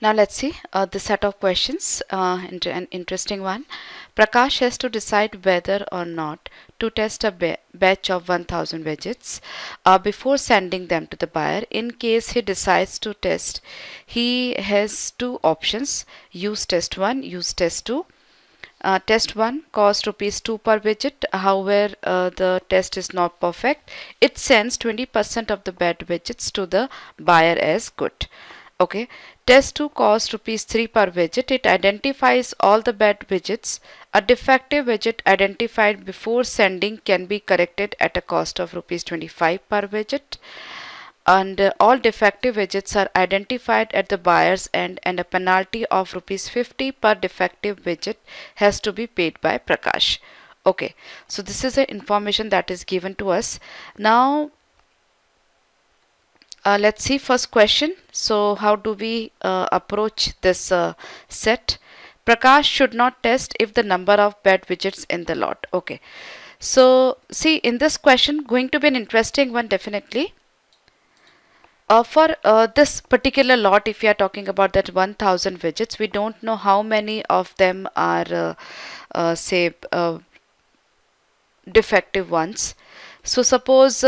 Now let's see the set of questions, an interesting one. Prakash has to decide whether or not to test a batch of 1000 widgets before sending them to the buyer. In case he decides to test, he has two options: use test 1, use test 2. Test 1 costs ₹2 per widget. However, the test is not perfect. It sends 20% of the bad widgets to the buyer as good. Okay, test 2 costs ₹3 per widget. It identifies all the bad widgets. A defective widget identified before sending can be corrected at a cost of ₹25 per widget. And all defective widgets are identified at the buyer's end, and a penalty of ₹50 per defective widget has to be paid by Prakash. Okay, so this is the information that is given to us. Now, let's see first question. So how do we approach this set? Prakash should not test if the number of bad widgets in the lot. Okay, so see, in this question going to be an interesting one definitely. For this particular lot, if you are talking about that 1000 widgets, we don't know how many of them are say defective ones. So suppose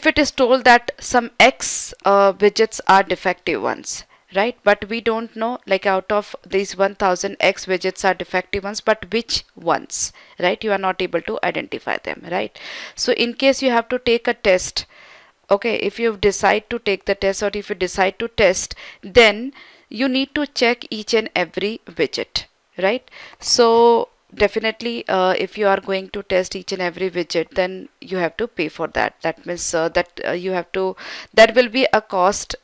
if it is told that some X widgets are defective ones, right? But we don't know, like, out of these 1000 X widgets are defective ones, but which ones, right? You are not able to identify them, right? So in case you have to take a test, okay, if you decide to take the test, or if you decide to test, then you need to check each and every widget, right? So definitely if you are going to test each and every widget, then you have to pay for that. That means you have to, that will be a cost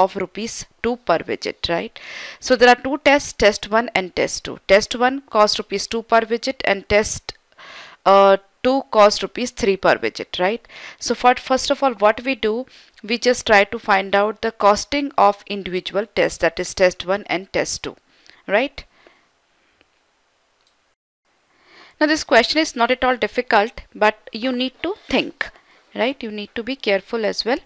of ₹2 per widget, right? So there are two tests, test 1 and test 2. Test 1 costs ₹2 per widget, and test 2 costs ₹3 per widget, right? So for, first of all, what we do, we just try to find out the costing of individual tests, that is test 1 and test 2, right? Now this question is not at all difficult, but you need to think, right? You need to be careful as well.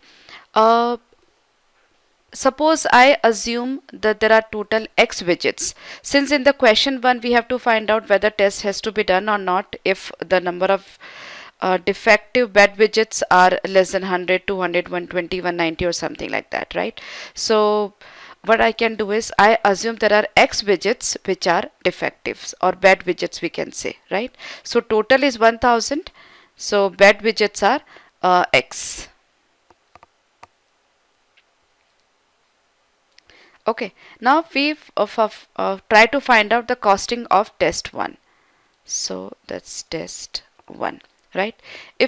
Suppose I assume that there are total X widgets. Since in the question 1 we have to find out whether test has to be done or not if the number of defective bad widgets are less than 100, 200, 120, 190 or something like that, right? So what I can do is I assume there are X widgets which are defectives or bad widgets, we can say, right? So total is 1000, so bad widgets are X. Okay, now we've tried to find out the costing of test 1. So that's test 1, right?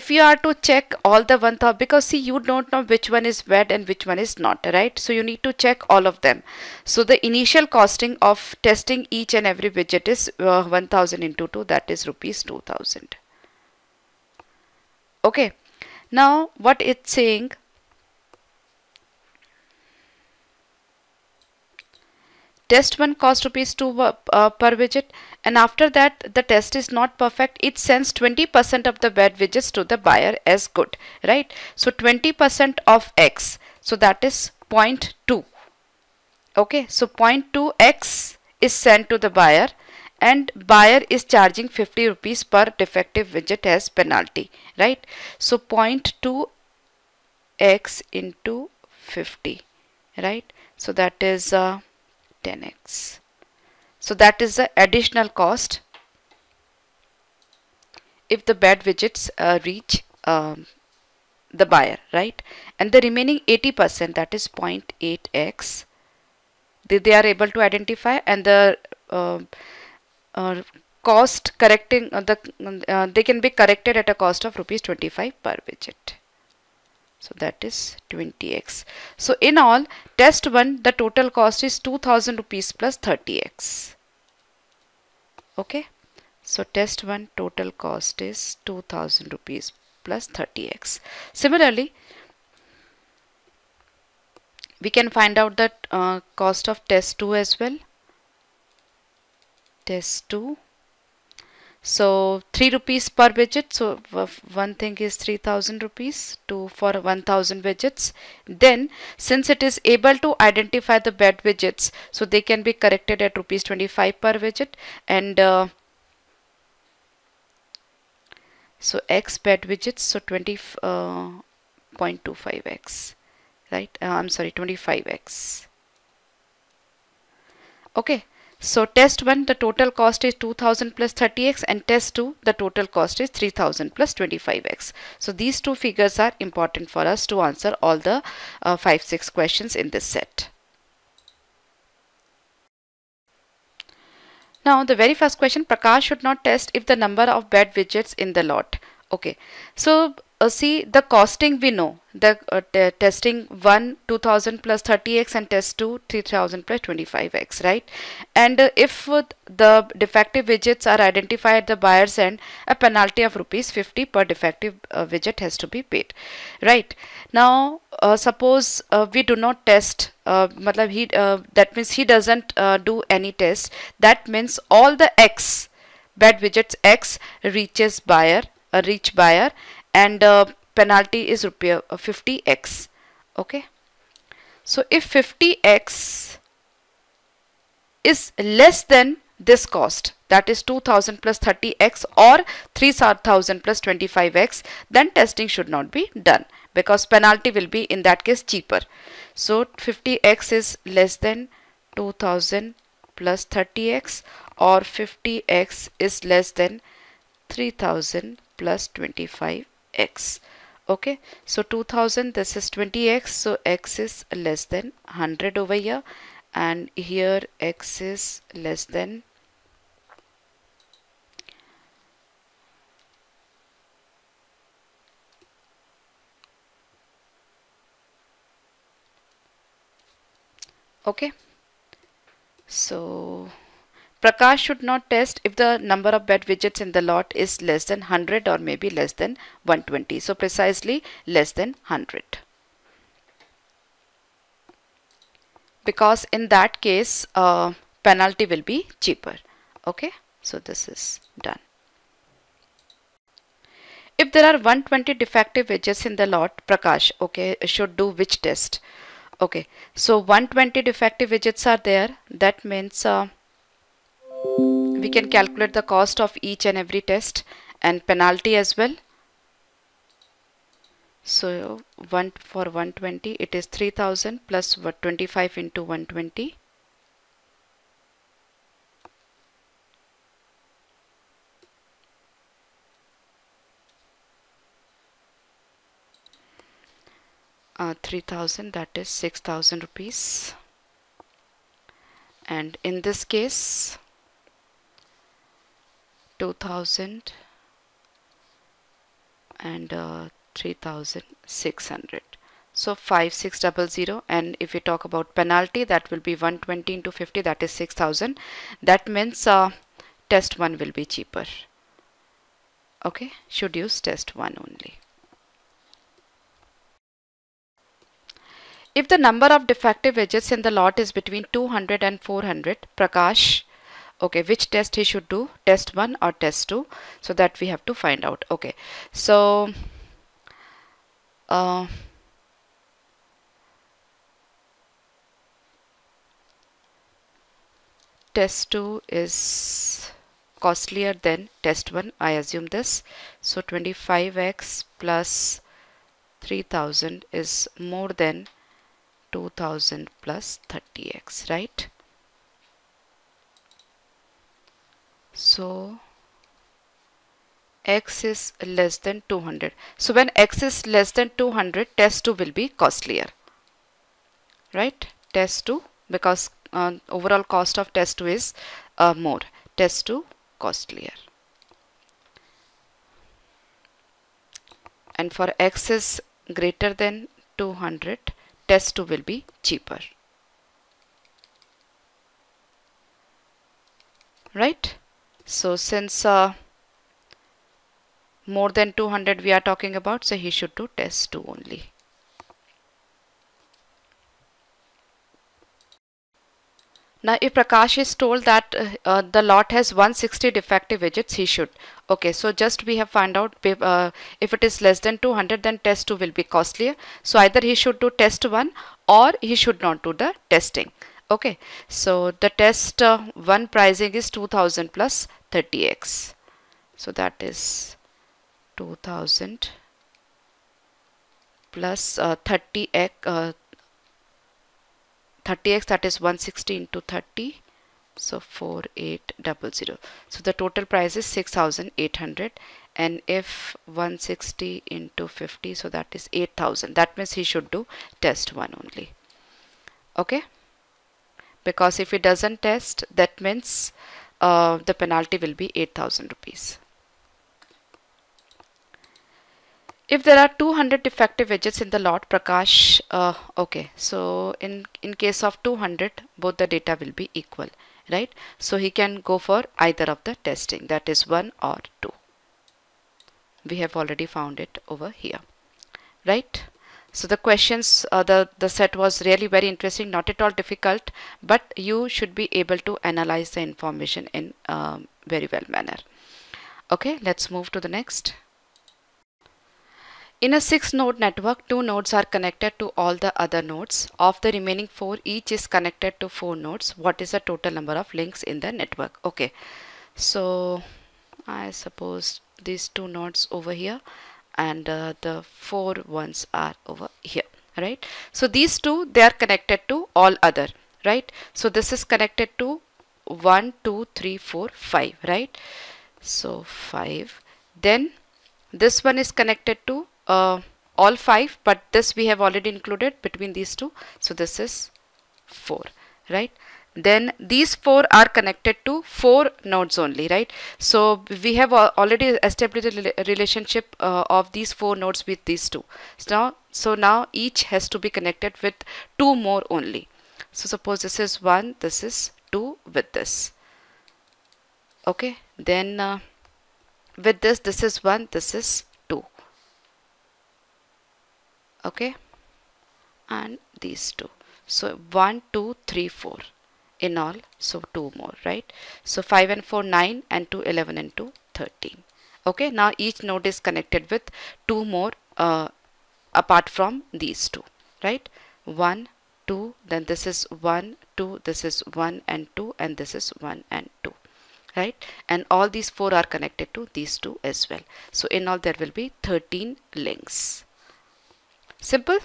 If you are to check all the 1000, because see, you don't know which one is bad and which one is not, right? So you need to check all of them. So the initial costing of testing each and every widget is 1000 into 2, that is ₹2000. Okay, now what it's saying, test 1 costs ₹2 per widget, and after that the test is not perfect. It sends 20% of the bad widgets to the buyer as good, right? So 20% of X, so that is 0.2. Okay, so 0.2 X is sent to the buyer, and buyer is charging ₹50 per defective widget as penalty, right? So 0.2 X into 50, right? So that is 10x. So that is the additional cost if the bad widgets reach the buyer, right? And the remaining 80%, that is 0.8x, they are able to identify, and the cost correcting they can be corrected at a cost of ₹25 per widget. So that is 20x. So in all, test 1, the total cost is ₹2000 plus 30x. Okay, so test 1 total cost is ₹2000 plus 30x. Similarly, we can find out the cost of test 2 as well. Test 2. So 3 rupees per widget. So one thing is 3,000 rupees to for 1,000 widgets. Then since it is able to identify the bad widgets, so they can be corrected at ₹25 per widget. And so x bad widgets, so 20.25x, right? I'm sorry, 25x. Okay. So test 1, the total cost is 2000 plus 30x, and test 2, the total cost is 3000 plus 25x. So these two figures are important for us to answer all the 5-6 questions in this set. Now the very first question, Prakash should not test if the number of bad widgets in the lot. Okay, so see, the costing we know, the testing 1 2000 plus 30x and test 2 3000 plus 25x, right? And if the defective widgets are identified at the buyer's end, a penalty of ₹50 per defective widget has to be paid, right? Now suppose we do not test, that means he doesn't do any test. That means all the x bad widgets x reaches buyer, and penalty is ₹50x. Okay, so if 50x is less than this cost, that is 2000 plus 30x or 3000 plus 25x, then testing should not be done because penalty will be in that case cheaper. So 50x is less than 2000 plus 30x or 50x is less than 3000 plus 25x. Okay, so 2000, this is 20x, so x is less than 100 over here, and here x is less than 100. Okay, so Prakash should not test if the number of bad widgets in the lot is less than 100 or maybe less than 120. So precisely less than 100. Because in that case, penalty will be cheaper. Okay, so this is done. If there are 120 defective widgets in the lot, Prakash, okay, should do which test? Okay, so 120 defective widgets are there. That means we can calculate the cost of each and every test and penalty as well. So for 120, it is 3000 plus 25 into 120. That is 6000 rupees. And in this case, 2000 and 3600, so 5600. And if we talk about penalty, that will be 120 into 50, that is 6000. That means test 1 will be cheaper. Okay, should use test 1 only. If the number of defective widgets in the lot is between 200 and 400, Prakash, okay, which test he should do, test 1 or test 2? So that we have to find out. Okay, so test 2 is costlier than test 1, I assume this. So 25x plus 3000 is more than 2000 plus 30x, right? So x is less than 200. So when x is less than 200, test 2 will be costlier, right? Test 2, because overall cost of test 2 is more. Test 2 costlier. And for x is greater than 200, test 2 will be cheaper, right? So since more than 200 we are talking about, so he should do test 2 only. Now if Prakash is told that the lot has 160 defective widgets, he should. Okay, so just we have found out if it is less than 200, then test 2 will be costlier. So either he should do test 1 or he should not do the testing. Okay, so the test 1 pricing is 2000 plus 30x. So that is 2000 plus 30x. 30x, that is 160 into 30, so 4800. So the total price is 6800, and if 160 into 50, so that is 8000. That means he should do test 1 only. Okay, because if he doesn't test, that means the penalty will be 8000 rupees. If there are 200 defective widgets in the lot, Prakash, okay, so in case of 200, both the data will be equal, right? So he can go for either of the testing, that is 1 or 2. We have already found it over here, right? So the questions, the set was really very interesting, not at all difficult, but you should be able to analyze the information in very well manner. Okay, let's move to the next. In a 6-node network, 2 nodes are connected to all the other nodes. Of the remaining 4, each is connected to 4 nodes. What is the total number of links in the network? Okay, so I suppose these 2 nodes over here and the 4 ones are over here, right? So these 2, they are connected to all other, right? So this is connected to 1, 2, 3, 4, 5, right? So 5. Then this one is connected to all 5, but this we have already included between these 2, so this is 4, right? Then these 4 are connected to 4 nodes only, right? So we have already established a relationship of these 4 nodes with these 2. So now each has to be connected with 2 more only. So suppose this is 1, this is 2 with this. Okay, then with this, this is 1, this is 2. Okay, and these 2. So 1, 2, 3, 4 in all, so 2 more, right? So 5 and 4, 9 and 2, 11 and 2, 13. Okay, now each node is connected with 2 more apart from these 2, right? 1, 2, then this is 1, 2, this is 1 and 2, and this is 1 and 2. Right, and all these 4 are connected to these 2 as well. So in all there will be 13 links. Simple.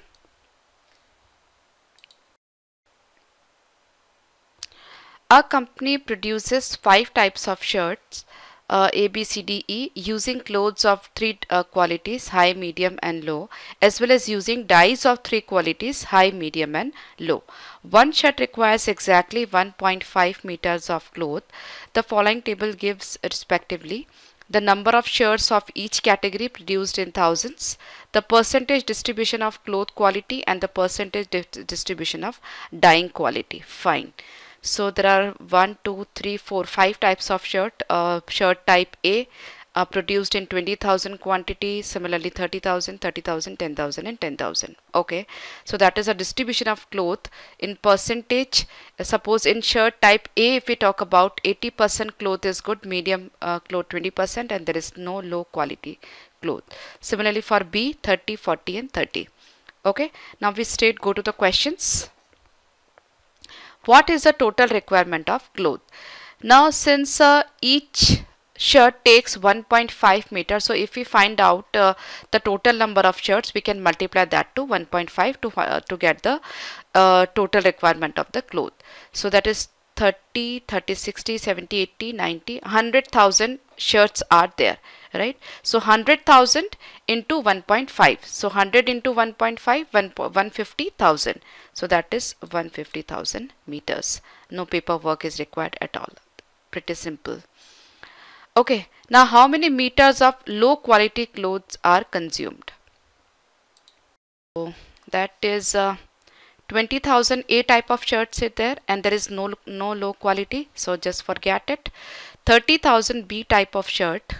A company produces 5 types of shirts A, B, C, D, E using clothes of 3 qualities, high, medium and low, as well as using dyes of 3 qualities, high, medium and low. One shirt requires exactly 1.5 meters of cloth. The following table gives respectively the number of shirts of each category produced in thousands, the percentage distribution of cloth quality and the percentage distribution of dyeing quality. Fine. So there are 1, 2, 3, 4, 5 types of shirt. Shirt type A produced in 20,000 quantity, similarly 30,000, 30,000, 10,000 and 10,000. Okay, so that is a distribution of cloth in percentage. Suppose in shirt type A, if we talk about 80% cloth is good, medium cloth 20%, and there is no low quality cloth. Similarly for B, 30, 40 and 30. Okay, now we straight go to the questions. What is the total requirement of cloth? Now since each shirt takes 1.5 meters, so if we find out the total number of shirts, we can multiply that to 1.5 to get the total requirement of the cloth. So that is 30, 30, 60, 70, 80, 90, 100,000 shirts are there, right? So 100,000 into 1.5. So 100 into 1.5, 150,000. So that is 150,000 meters. No paperwork is required at all. Pretty simple. Okay, now how many meters of low quality clothes are consumed? So that is 20,000 A type of shirts is there and there is no low quality, so just forget it. 30,000 B type of shirt,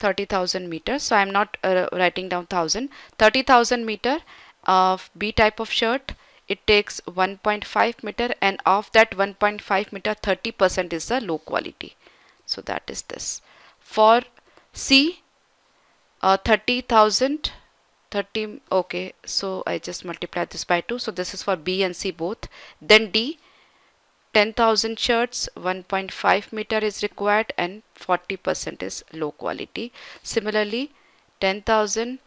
30,000 meters, so I am not writing down 1000. 30,000 meter of B type of shirt it takes 1.5 meter, and of that 1.5 meter 30% is the low quality. So that is this. For C 30,000, okay, so I just multiply this by 2. So this is for B and C both. Then D 10,000 shirts, 1.5 meter is required and 40% is low quality. Similarly 10,000,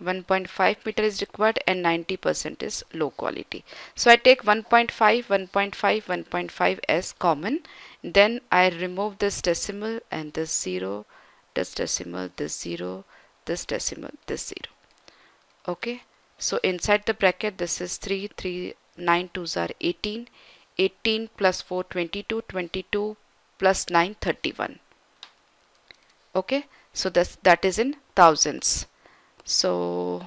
1.5 meter is required and 90% is low quality. So I take 1.5, 1.5, 1.5 as common. Then I remove this decimal and this 0, this decimal, this 0, this decimal, this 0. Okay. So inside the bracket this is 3, 3, 9 2s are 18, 18 plus 4, 22, 22 plus 9, 31. Okay. So that is in thousands. So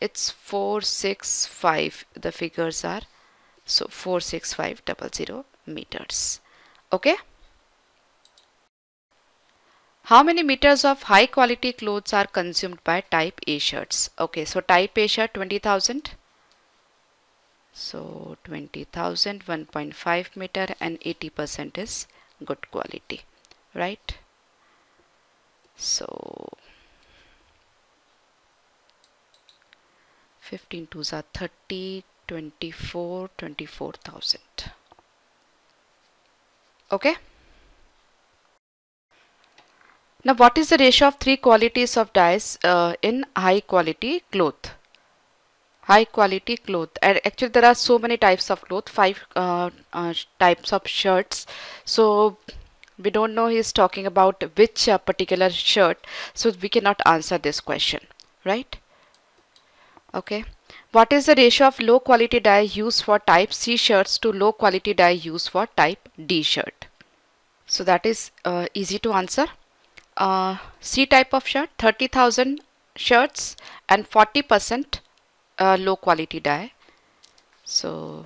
it's 465, the figures are, so 465,000 meters. Okay. How many meters of high quality clothes are consumed by type A shirts? Okay, so type A shirt 20,000. So 20,000, 1.5 meter and 80% is good quality, right? So 15 twos are 30, 24, 24,000. Okay. Now what is the ratio of three qualities of dyes in high quality cloth? High quality cloth, and actually there are so many types of cloth, five types of shirts. So we don't know he is talking about which particular shirt, so we cannot answer this question, right? Okay. What is the ratio of low quality dye used for type C shirts to low quality dye used for type D shirt? So that is easy to answer. C type of shirt 30,000 shirts and 40% low quality dye. So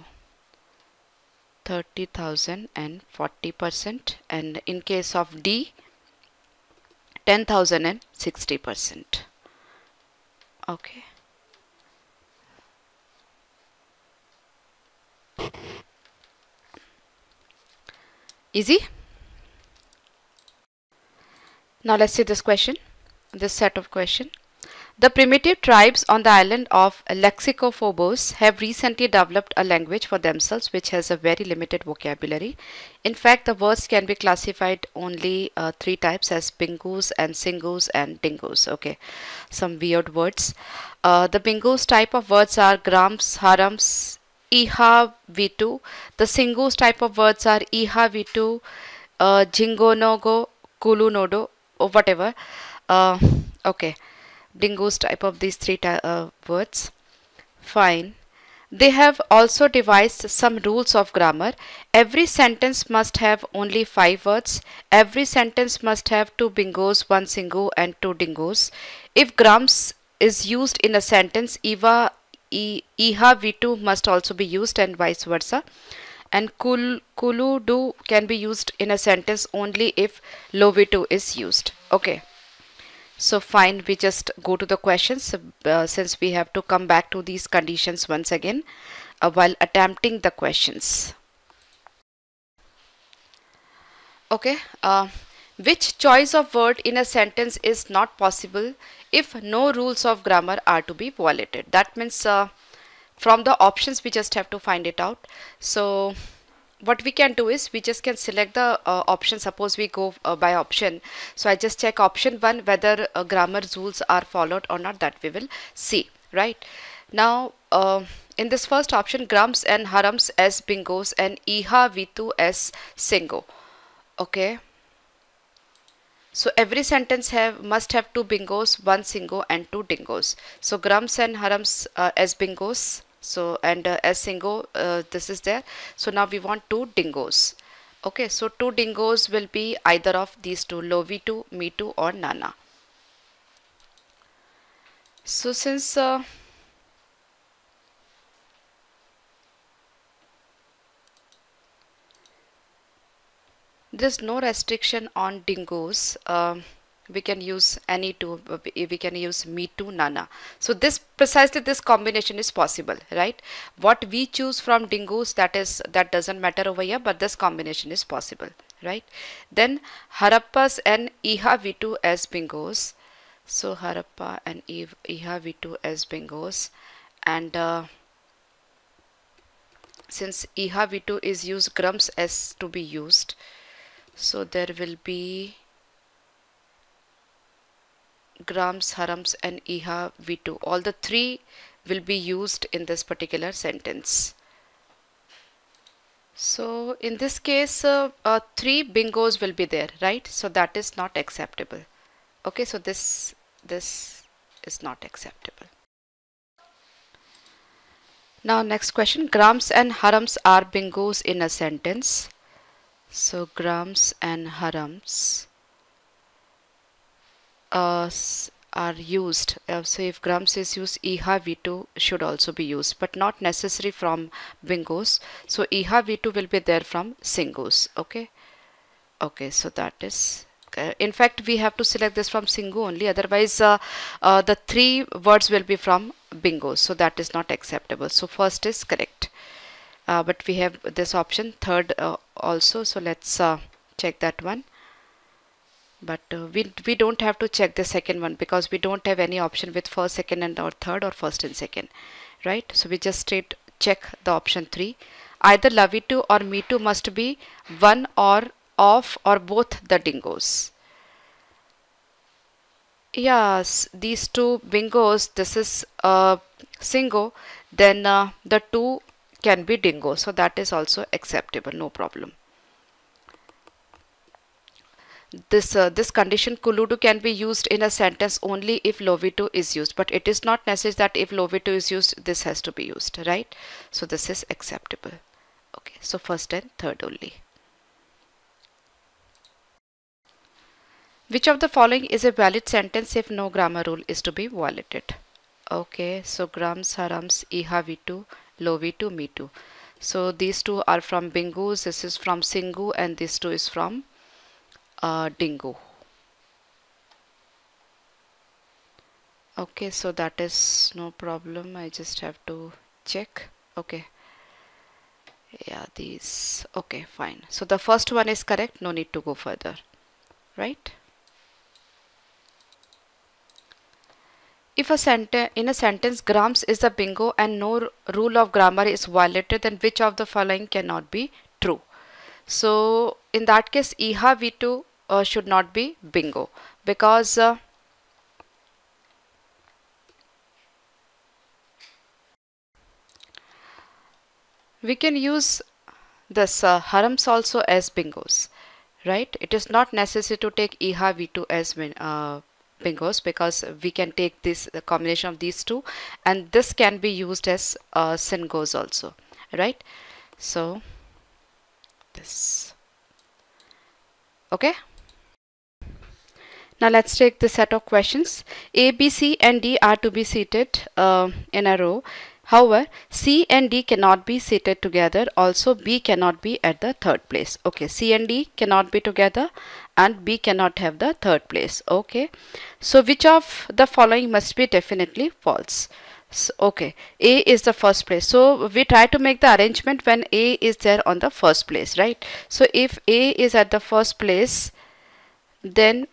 30,000 and 40%, and in case of D 10,000 and 60%. Okay. Easy. Now let's see this question, this set of question. The primitive tribes on the island of Lexicophobos have recently developed a language for themselves which has a very limited vocabulary. In fact, the words can be classified only three types, as bingos and singos and dingos. Okay, some weird words. The bingos type of words are grams, harams, iha vitu. The singos type of words are iha vitu, jingono go, Kulunodo, or whatever. Okay, dingos type of these three words. Fine. They have also devised some rules of grammar. Every sentence must have only 5 words. Every sentence must have 2 bingos, 1 singo and 2 dingos. If grams is used in a sentence, iha vitu must also be used and vice versa. And kuludu can be used in a sentence only if lovitu is used. Okay. So fine, we just go to the questions since we have to come back to these conditions once again while attempting the questions. Okay. Which choice of word in a sentence is not possible if no rules of grammar are to be violated? That means from the options we just have to find it out. So what we can do is we just can select the option. Suppose we go by option. So I just check option 1 whether grammar rules are followed or not, that we will see right now. In this first option, grams and harams as bingos and iha vitu as singo. Okay, so every sentence must have 2 bingos, 1 singo and 2 dingos. So grams and harams as bingos. So and as singo this is there. So now we want 2 dingos. Okay, so 2 dingos will be either of these two, lovitu, mitu or nana. So since there is no restriction on dingos, we can use any two, we can use me too, nana. So this precisely this combination is possible, right? What we choose from dingos, that doesn't matter over here, but this combination is possible, right? Then Harappas and iha vitu as bingos. So Harappa and iha vitu as bingos, and since iha vitu is used, grams as to be used, so there will be grams, harams and iha vitu. All the three will be used in this particular sentence. So in this case, three bingos will be there, right? So that is not acceptable. Okay, so this is not acceptable. Now next question, grams and harams are bingos in a sentence. So grams and harams are used. So if grams is used, iha vitu should also be used, but not necessary from bingos. So iha vitu will be there from singos. Okay. Okay. So that is, in fact, we have to select this from singo only. Otherwise, the three words will be from bingos. So that is not acceptable. So first is correct. But we have this option third also, so let's check that one. But we don't have to check the second one because we don't have any option with first, second and or third or first and second, right? So we just straight check the option 3. Either lovitu or me too must be one or of or both the dingos. Yes, these two bingos, this is singo, then the two can be dingo, so that is also acceptable, no problem. This condition kuludu can be used in a sentence only if lovitu is used, but it is not necessary that if lovitu is used, this has to be used, right? So this is acceptable. Okay, so first and third only. Which of the following is a valid sentence if no grammar rule is to be violated? Okay, so grams, harams, iha vitu, lovitu, me too. So these two are from bingos, this is from singo, and these two is from dingo. Okay, so that is no problem. I just have to check. Okay. Yeah, these. Okay, fine. So the first one is correct. No need to go further. Right? If in a sentence grams is the bingo and no rule of grammar is violated, then which of the following cannot be true? So in that case, iha vitu should not be bingo, because we can use this harams also as bingos, right? It is not necessary to take iha vitu as bingos, because we can take this, the combination of these two, and this can be used as singos also, right? So this. Okay, now let's take the set of questions. A, B, C and D are to be seated in a row. However, C and D cannot be seated together. Also, B cannot be at the third place. Okay, C and D cannot be together and B cannot have the third place. Okay, so which of the following must be definitely false? So, okay, A is the first place. So we try to make the arrangement when A is there on the first place, right? So if A is at the first place, then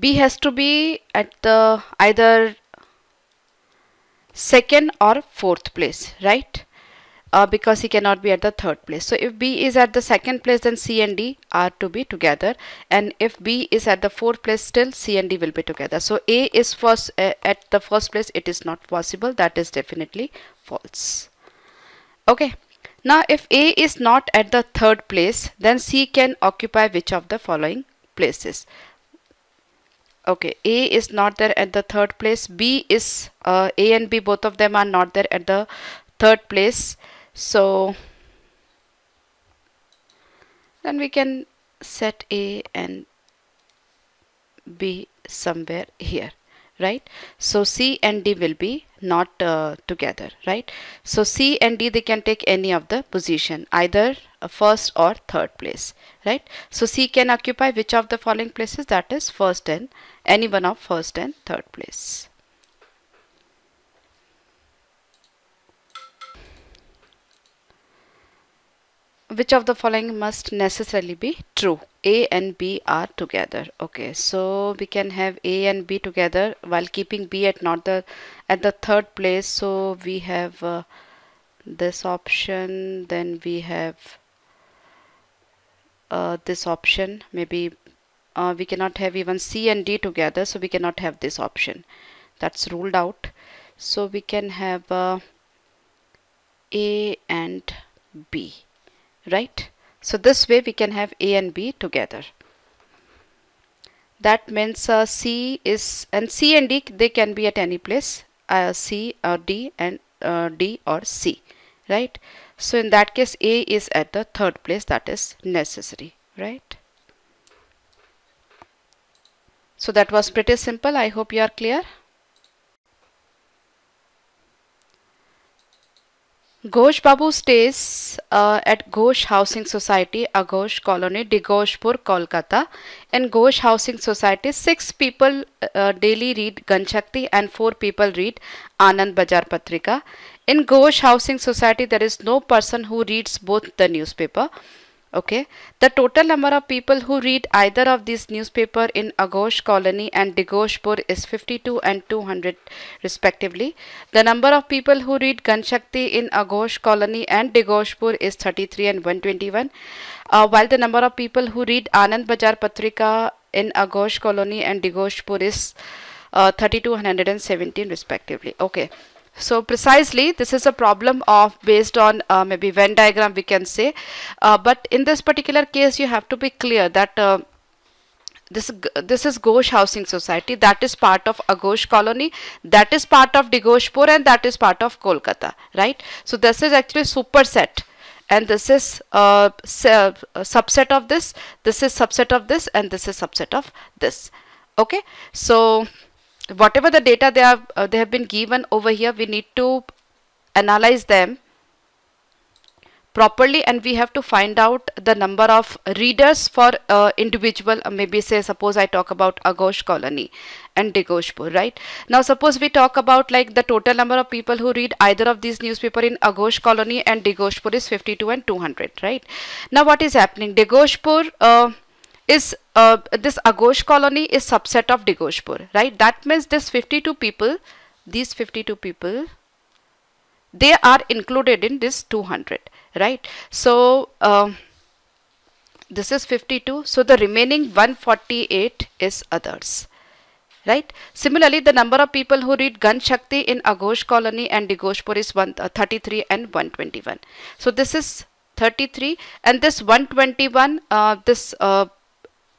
B has to be at the either second or fourth place, right? Because he cannot be at the third place. So if B is at the second place, then C and D are to be together. And if B is at the fourth place, still C and D will be together. So A is first at the first place. It is not possible. That is definitely false. Okay. Now if A is not at the third place, then C can occupy which of the following places? Okay, A is not there at the third place. B is, A and B, both of them are not there at the third place. So then we can set A and B somewhere here, right? So C and D will be not together, right? So C and D, they can take any of the position, either first or third place, right? So C can occupy which of the following places, that is first and any one of first and third place. Which of the following must necessarily be true? A and B are together. Okay, so we can have A and B together while keeping B at not the at the third place. So we have this option, then we have this option. Maybe we cannot have even C and D together, so we cannot have this option. That's ruled out. So we can have A and B. Right, so this way we can have A and B together. That means C is, and C and D, they can be at any place, C or D and D or C, right? So in that case A is at the third place, that is necessary, right? So that was pretty simple. I hope you are clear. Ghosh Babu stays at Ghosh Housing Society, Aghosh Colony, Dighoshpur, Kolkata. In Ghosh Housing Society, 6 people daily read Ganashakti and 4 people read Anandabazar Patrika. In Ghosh Housing Society, there is no person who reads both the newspaper. Okay, the total number of people who read either of these newspaper in Aghosh Colony and Dighoshpur is 52 and 200 respectively. The number of people who read Ganashakti in Aghosh Colony and Dighoshpur is 33 and 121, while the number of people who read Anandabazar Patrika in Aghosh Colony and Dighoshpur is 32 and 117 respectively. Okay. So precisely this is a problem of based on maybe Venn diagram we can say, but in this particular case you have to be clear that this is Ghosh Housing Society, that is part of Aghosh Colony, that is part of Dighoshpur, and that is part of Kolkata, right? So this is actually superset, and this is subset of this, this is subset of this, and this is subset of this. Okay, so whatever the data they have been given over here, we need to analyze them properly, and we have to find out the number of readers for individual, maybe say suppose I talk about Aghosh Colony and Dighoshpur, right? Now suppose we talk about like the total number of people who read either of these newspaper in Aghosh Colony and Dighoshpur is 52 and 200, right? Now what is happening, Dighoshpur is this Aghosh Colony is subset of Dighoshpur, right? That means this 52 people, these 52 people, they are included in this 200, right? So this is 52, so the remaining 148 is others, right? Similarly, the number of people who read Ganashakti in Aghosh Colony and Dighoshpur is 33 and 121. So this is 33, and this 121,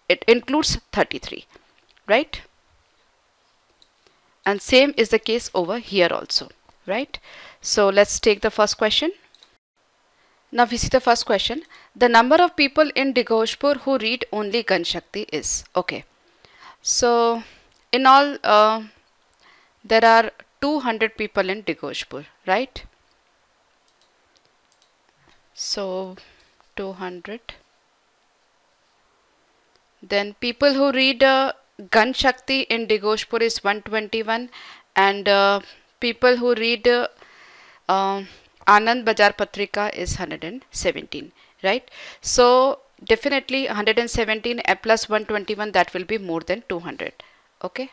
it includes 33, right? And same is the case over here also, right? So let's take the first question. Now we see the first question. The number of people in Dighoshpur who read only Ganashakti is, okay. So in all, there are 200 people in Dighoshpur, right? So 200. Then people who read Ganashakti in Dighoshpur is 121, and people who read Anandabazar Patrika is 117, right? So definitely 117 plus 121, that will be more than 200, okay?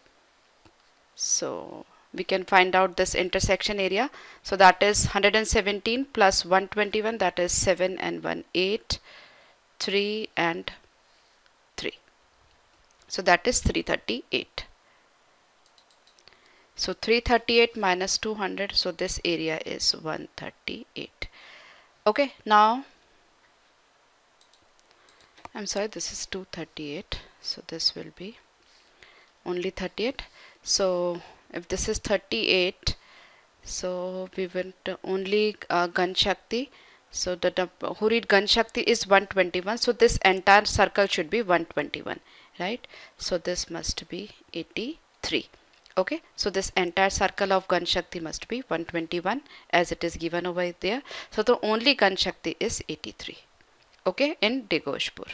So we can find out this intersection area. So that is 117 plus 121, that is 7 and 1, 8, 3 and 1. So that is 338. So 338 minus 200. So this area is 138. Okay, now I'm sorry, this is 238. So this will be only 38. So if this is 38, so we went only Ganashakti. So the who read Ganashakti is 121. So this entire circle should be 121. Right, so this must be 83, Okay, so this entire circle of Ganashakti must be 121 as it is given over there. So the only Ganashakti is 83, okay, in Dighoshpur.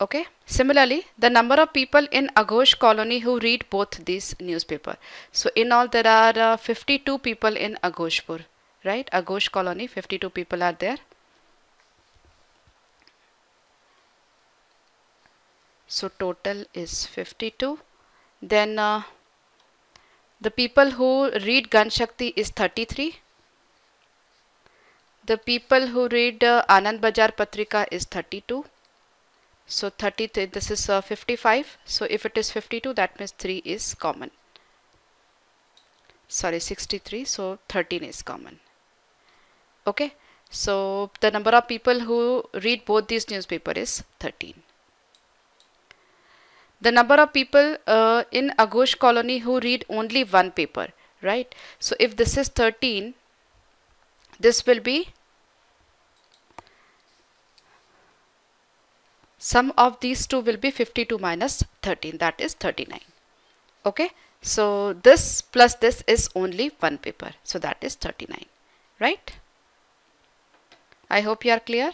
Okay, similarly, the number of people in Aghosh Colony who read both these newspapers. So in all there are 52 people in Aghoshpur, right? Aghosh Colony, 52 people are there. So total is 52. Then the people who read Ganashakti is 33. The people who read Anandabazar Patrika is 32. So 33, this is 55. So if it is 52, that means 3 is common. Sorry, 63. So 13 is common. Okay. So the number of people who read both these newspapers is 13. The number of people in Aghosh Colony who read only one paper, right? So if this is 13, this will be sum of these two will be 52 minus 13, that is 39. Okay, so this plus this is only one paper, so that is 39, right? I hope you are clear.